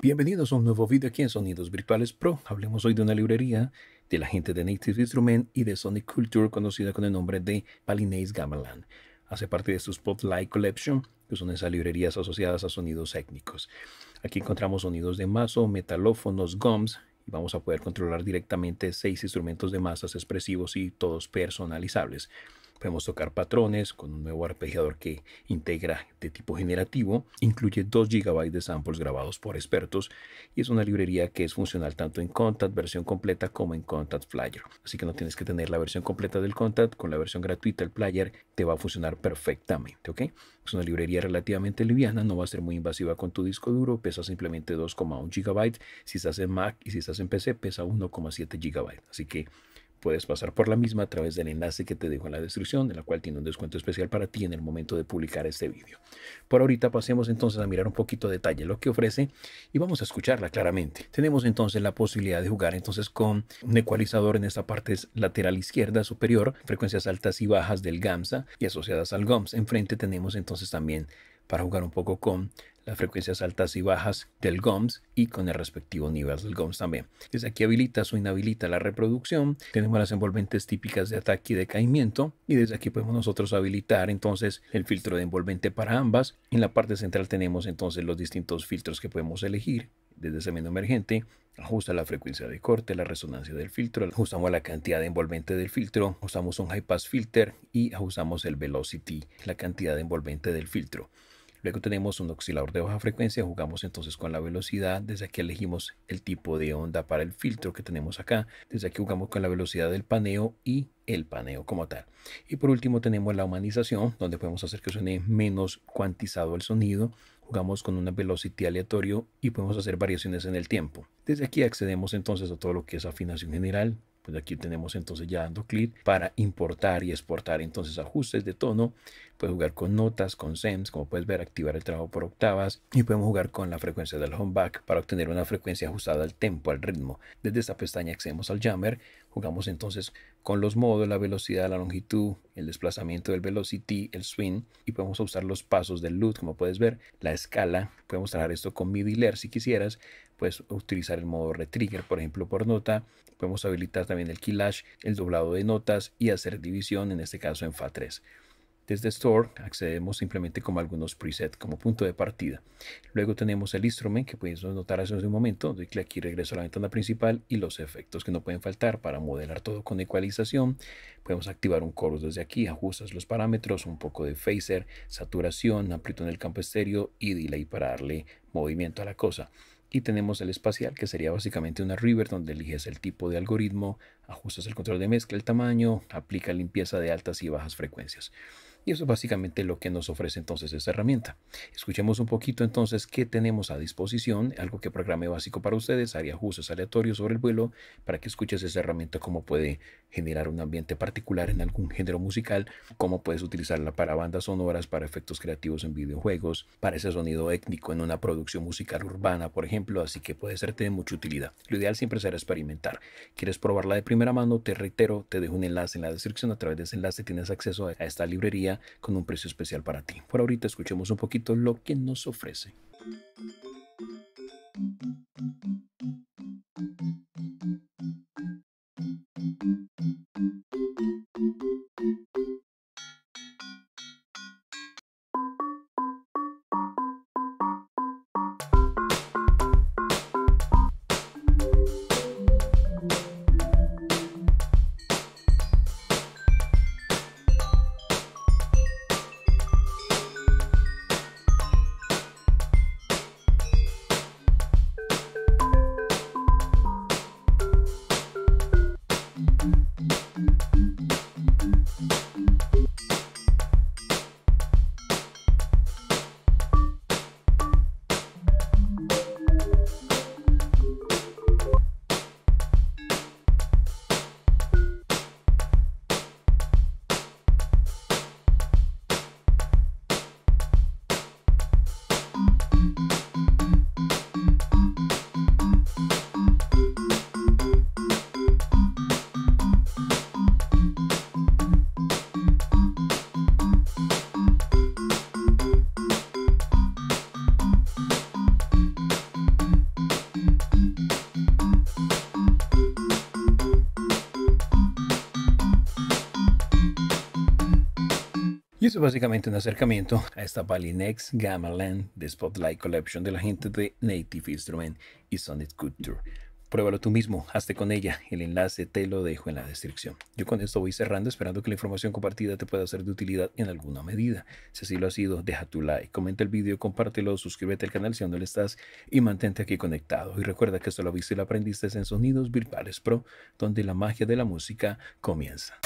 Bienvenidos a un nuevo video aquí en Sonidos Virtuales PRO. Hablemos hoy de una librería de la gente de Native Instruments y de Sonic Couture, conocida con el nombre de Balinese Gamelan. Hace parte de su Spotlight Collection, que son esas librerías asociadas a sonidos étnicos. Aquí encontramos sonidos de mazo, metalófonos, gums, y vamos a poder controlar directamente 6 instrumentos de masas expresivos y todos personalizables. Podemos tocar patrones con un nuevo arpegiador que integra de tipo generativo. Incluye 2 GB de samples grabados por expertos y es una librería que es funcional tanto en Kontakt versión completa como en Kontakt Player. Así que no tienes que tener la versión completa del Kontakt, con la versión gratuita el Player te va a funcionar perfectamente, ¿ok? Es una librería relativamente liviana, no va a ser muy invasiva con tu disco duro, pesa simplemente 2,1 GB. Si estás en Mac y si estás en PC pesa 1,7 GB. Así que puedes pasar por la misma a través del enlace que te dejo en la descripción, en la cual tiene un descuento especial para ti en el momento de publicar este vídeo. Por ahorita pasemos entonces a mirar un poquito a detalle lo que ofrece y vamos a escucharla claramente. Tenemos entonces la posibilidad de jugar entonces con un ecualizador en esta parte lateral izquierda superior, frecuencias altas y bajas del Gamsa y asociadas al GOMS. Enfrente tenemos entonces también para jugar un poco con las frecuencias altas y bajas del GOMS y con el respectivo nivel del GOMS también. Desde aquí habilitas o inhabilita la reproducción. Tenemos las envolventes típicas de ataque y decaimiento. Y desde aquí podemos nosotros habilitar entonces el filtro de envolvente para ambas. En la parte central tenemos entonces los distintos filtros que podemos elegir. Desde ese menú emergente, ajusta la frecuencia de corte, la resonancia del filtro, ajustamos la cantidad de envolvente del filtro, ajustamos un high pass filter y ajustamos el velocity, la cantidad de envolvente del filtro. Luego tenemos un oscilador de baja frecuencia, jugamos entonces con la velocidad, desde aquí elegimos el tipo de onda para el filtro que tenemos acá, desde aquí jugamos con la velocidad del paneo y el paneo como tal. Y por último tenemos la humanización, donde podemos hacer que suene menos cuantizado el sonido, jugamos con una velocity aleatorio y podemos hacer variaciones en el tiempo. Desde aquí accedemos entonces a todo lo que es afinación general. Pues aquí tenemos entonces ya dando clic para importar y exportar entonces ajustes de tono. Puedes jugar con notas, con stems, como puedes ver, activar el trabajo por octavas. Y podemos jugar con la frecuencia del humbucker para obtener una frecuencia ajustada al tempo, al ritmo. Desde esta pestaña accedemos al jammer. Jugamos entonces con los modos, la velocidad, la longitud, el desplazamiento del velocity, el swing. Y podemos usar los pasos del loop, como puedes ver, la escala. Podemos trabajar esto con MIDI layer si quisieras. Puedes utilizar el modo retrigger, por ejemplo, por nota. Podemos habilitar también el keylash, el doblado de notas y hacer división, en este caso en FA3. Desde Store accedemos simplemente como algunos presets, como punto de partida. Luego tenemos el instrument que puedes notar hace un momento. Doy clic aquí, regreso a la ventana principal y los efectos que no pueden faltar para modelar todo con ecualización. Podemos activar un chorus desde aquí, ajustas los parámetros, un poco de phaser, saturación, amplitud en el campo estéreo y delay para darle movimiento a la cosa. Y tenemos el espacial, que sería básicamente una river donde eliges el tipo de algoritmo, ajustas el control de mezcla, el tamaño, aplica limpieza de altas y bajas frecuencias. Y eso es básicamente lo que nos ofrece entonces esta herramienta. Escuchemos un poquito entonces qué tenemos a disposición, algo que programé básico para ustedes, haría ajustes aleatorios sobre el vuelo para que escuches esa herramienta, cómo puede generar un ambiente particular en algún género musical, cómo puedes utilizarla para bandas sonoras, para efectos creativos en videojuegos, para ese sonido étnico en una producción musical urbana, por ejemplo, así que puede serte de mucha utilidad. Lo ideal siempre será experimentar. ¿Quieres probarla de primera mano? Te reitero, te dejo un enlace en la descripción. A través de ese enlace tienes acceso a esta librería con un precio especial para ti. Por ahorita escuchemos un poquito lo que nos ofrece. Y eso es básicamente un acercamiento a esta Balinese Gamelan de Spotlight Collection de la gente de Native Instruments y Sonic Couture. Pruébalo tú mismo, hazte con ella, el enlace te lo dejo en la descripción. Yo con esto voy cerrando, esperando que la información compartida te pueda ser de utilidad en alguna medida. Si así lo ha sido, deja tu like, comenta el video, compártelo, suscríbete al canal si aún no lo estás y mantente aquí conectado. Y recuerda que esto lo viste y lo aprendiste en Sonidos Virtuales PRO, donde la magia de la música comienza.